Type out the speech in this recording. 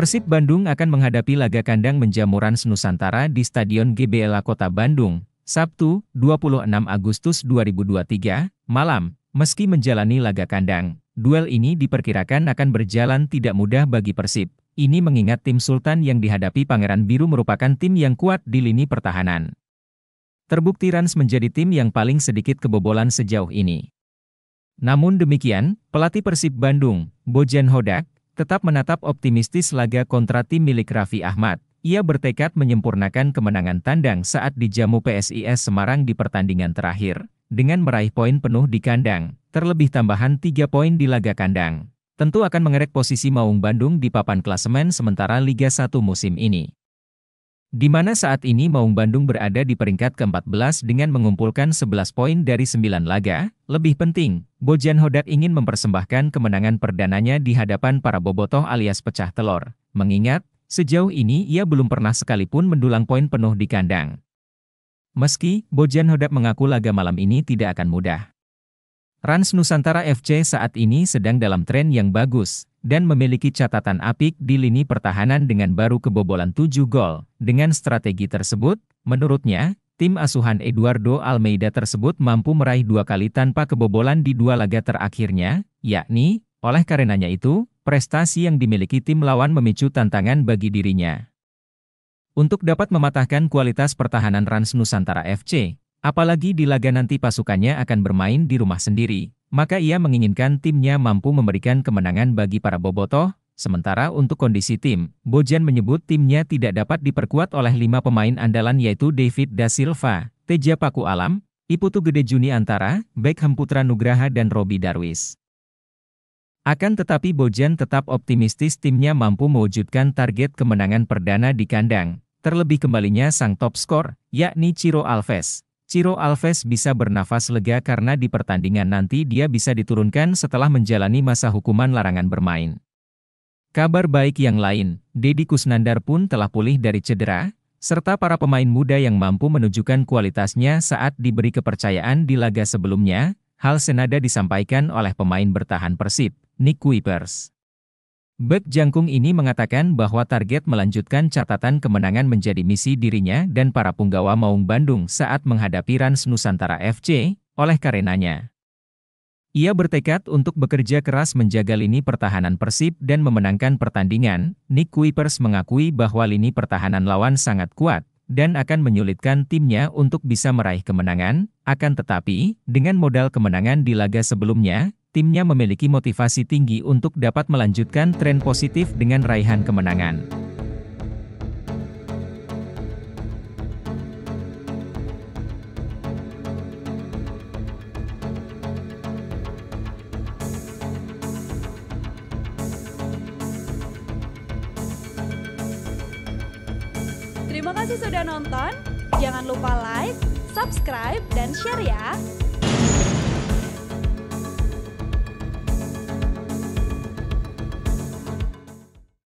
Persib Bandung akan menghadapi laga kandang menjamu Rans Nusantara di Stadion GBLA Kota Bandung, Sabtu, 26 Agustus 2023, malam. Meski menjalani laga kandang, duel ini diperkirakan akan berjalan tidak mudah bagi Persib. Ini mengingat tim Sultan yang dihadapi Pangeran Biru merupakan tim yang kuat di lini pertahanan. Terbukti Rans menjadi tim yang paling sedikit kebobolan sejauh ini. Namun demikian, pelatih Persib Bandung, Bojan Hodak, tetap menatap optimistis laga kontra tim milik Raffi Ahmad. Ia bertekad menyempurnakan kemenangan tandang saat dijamu PSIS Semarang di pertandingan terakhir, dengan meraih poin penuh di kandang, terlebih tambahan 3 poin di laga kandang. Tentu akan mengerek posisi Maung Bandung di papan klasemen sementara Liga 1 musim ini. Di mana saat ini Maung Bandung berada di peringkat ke-14 dengan mengumpulkan 11 poin dari 9 laga. Lebih penting, Bojan Hodak ingin mempersembahkan kemenangan perdananya di hadapan para bobotoh alias pecah telur, mengingat sejauh ini ia belum pernah sekalipun mendulang poin penuh di kandang. Meski Bojan Hodak mengaku laga malam ini tidak akan mudah. Rans Nusantara FC saat ini sedang dalam tren yang bagus dan memiliki catatan apik di lini pertahanan dengan baru kebobolan 7 gol. Dengan strategi tersebut, menurutnya, tim asuhan Eduardo Almeida tersebut mampu meraih 2 kali tanpa kebobolan di 2 laga terakhirnya, yakni, oleh karenanya itu, prestasi yang dimiliki tim lawan memicu tantangan bagi dirinya. Untuk dapat mematahkan kualitas pertahanan Rans Nusantara FC, apalagi di laga nanti pasukannya akan bermain di rumah sendiri, maka ia menginginkan timnya mampu memberikan kemenangan bagi para bobotoh. Sementara untuk kondisi tim, Bojan menyebut timnya tidak dapat diperkuat oleh 5 pemain andalan yaitu David da Silva, Teja Paku Alam, Iputu Gede Juni Antara, Beckham Putra Nugraha dan Roby Darwis. Akan tetapi Bojan tetap optimistis timnya mampu mewujudkan target kemenangan perdana di kandang, terlebih kembalinya sang top skor, yakni Ciro Alves. Ciro Alves bisa bernafas lega karena di pertandingan nanti dia bisa diturunkan setelah menjalani masa hukuman larangan bermain. Kabar baik yang lain, Deddy Kusnandar pun telah pulih dari cedera, serta para pemain muda yang mampu menunjukkan kualitasnya saat diberi kepercayaan di laga sebelumnya, hal senada disampaikan oleh pemain bertahan Persib, Nick Kuipers. Bek Jangkung ini mengatakan bahwa target melanjutkan catatan kemenangan menjadi misi dirinya dan para punggawa Maung Bandung saat menghadapi Rans Nusantara FC, oleh karenanya. Ia bertekad untuk bekerja keras menjaga lini pertahanan Persib dan memenangkan pertandingan. Nick Kuipers mengakui bahwa lini pertahanan lawan sangat kuat dan akan menyulitkan timnya untuk bisa meraih kemenangan, akan tetapi, dengan modal kemenangan di laga sebelumnya, timnya memiliki motivasi tinggi untuk dapat melanjutkan tren positif dengan raihan kemenangan. Terima kasih sudah nonton, jangan lupa like, subscribe, dan share ya!